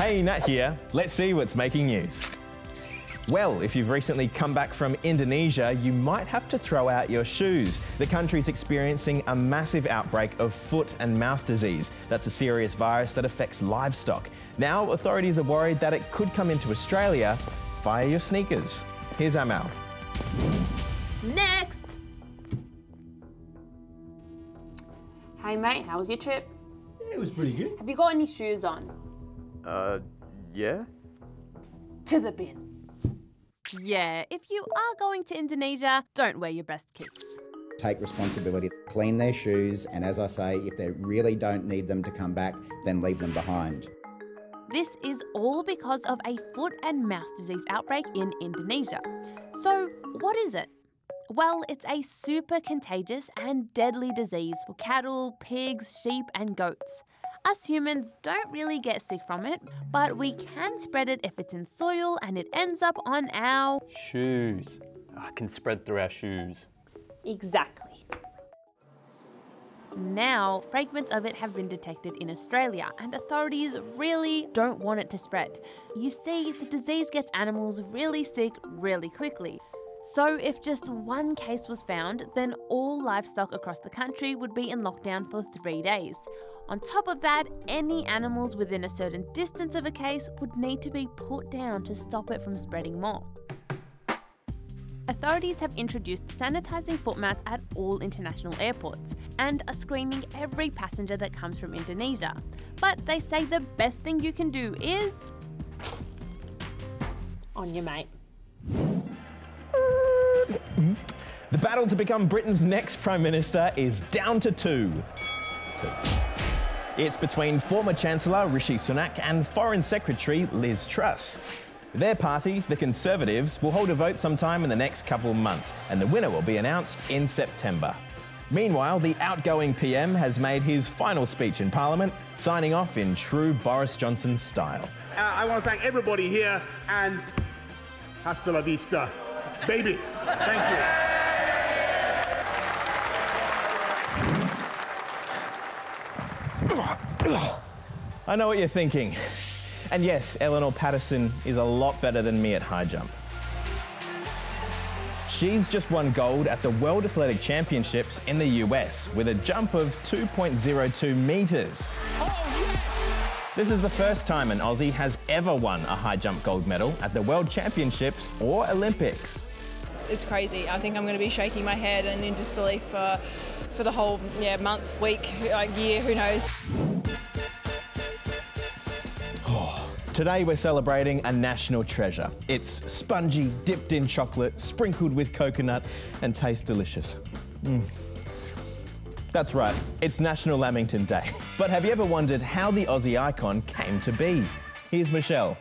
Hey, Nat here. Let's see what's making news. Well, if you've recently come back from Indonesia, you might have to throw out your shoes. The country's experiencing a massive outbreak of foot and mouth disease. That's a serious virus that affects livestock. Now, authorities are worried that it could come into Australia via your sneakers. Here's Amal. Next! Hey mate, how was your trip? Yeah, it was pretty good. Have you got any shoes on? Yeah. To the bin. Yeah, if you are going to Indonesia, don't wear your best kits. Take responsibility, clean their shoes, and as I say, if they really don't need them to come back, then leave them behind. This is all because of a foot and mouth disease outbreak in Indonesia. So what is it? Well, it's a super contagious and deadly disease for cattle, pigs, sheep and goats. Us humans don't really get sick from it, but we can spread it if it's in soil and it ends up on our... shoes. It can spread through our shoes. Exactly. Now, fragments of it have been detected in Australia and authorities really don't want it to spread. You see, the disease gets animals really sick really quickly. So if just one case was found, then all livestock across the country would be in lockdown for 3 days. On top of that, any animals within a certain distance of a case would need to be put down to stop it from spreading more. Authorities have introduced sanitising foot mats at all international airports and are screening every passenger that comes from Indonesia. But they say the best thing you can do is... on your mate. The battle to become Britain's next Prime Minister is down to two. It's between former Chancellor Rishi Sunak and Foreign Secretary Liz Truss. Their party, the Conservatives, will hold a vote sometime in the next couple of months, and the winner will be announced in September. Meanwhile, the outgoing PM has made his final speech in Parliament, signing off in true Boris Johnson style. I want to thank everybody here, and hasta la vista, baby. Thank you. I know what you're thinking. And yes, Eleanor Patterson is a lot better than me at high jump. She's just won gold at the World Athletics Championships in the US with a jump of 2.02 metres. Oh, yes! This is the first time an Aussie has ever won a high jump gold medal at the World Championships or Olympics. It's crazy. I think I'm going to be shaking my head and in disbelief for the whole month, week, year, who knows. Today we're celebrating a national treasure. It's spongy, dipped in chocolate, sprinkled with coconut, and tastes delicious. That's right, it's National Lamington Day. But have you ever wondered how the Aussie icon came to be? Here's Michelle.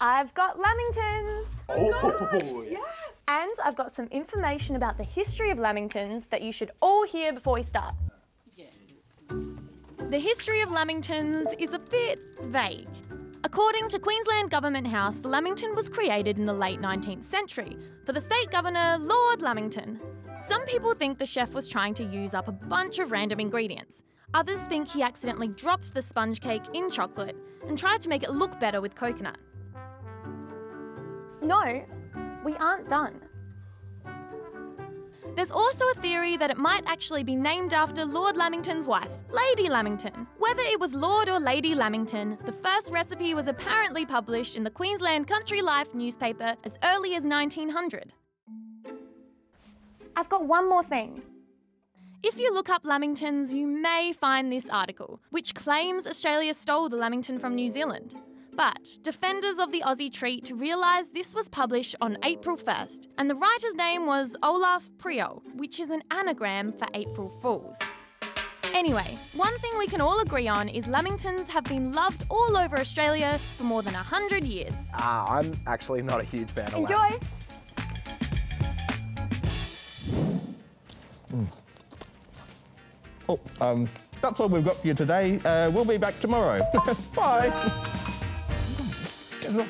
I've got Lamingtons. Oh, yes. And I've got some information about the history of Lamingtons that you should all hear before we start. The history of Lamingtons is a bit vague. According to Queensland Government House, the Lamington was created in the late 19th century for the state governor, Lord Lamington. Some people think the chef was trying to use up a bunch of random ingredients. Others think he accidentally dropped the sponge cake in chocolate and tried to make it look better with coconut. No, we aren't done. There's also a theory that it might actually be named after Lord Lamington's wife, Lady Lamington. Whether it was Lord or Lady Lamington, the first recipe was apparently published in the Queensland Country Life newspaper as early as 1900. I've got one more thing. If you look up Lamingtons, you may find this article, which claims Australia stole the Lamington from New Zealand. But defenders of the Aussie treat realised this was published on April 1st, and the writer's name was Olaf Priol, which is an anagram for April Fools. Anyway, one thing we can all agree on is Lamingtons have been loved all over Australia for more than 100 years. I'm actually not a huge fan of Enjoy. Lamb. Oh, that's all we've got for you today. We'll be back tomorrow. Bye. No.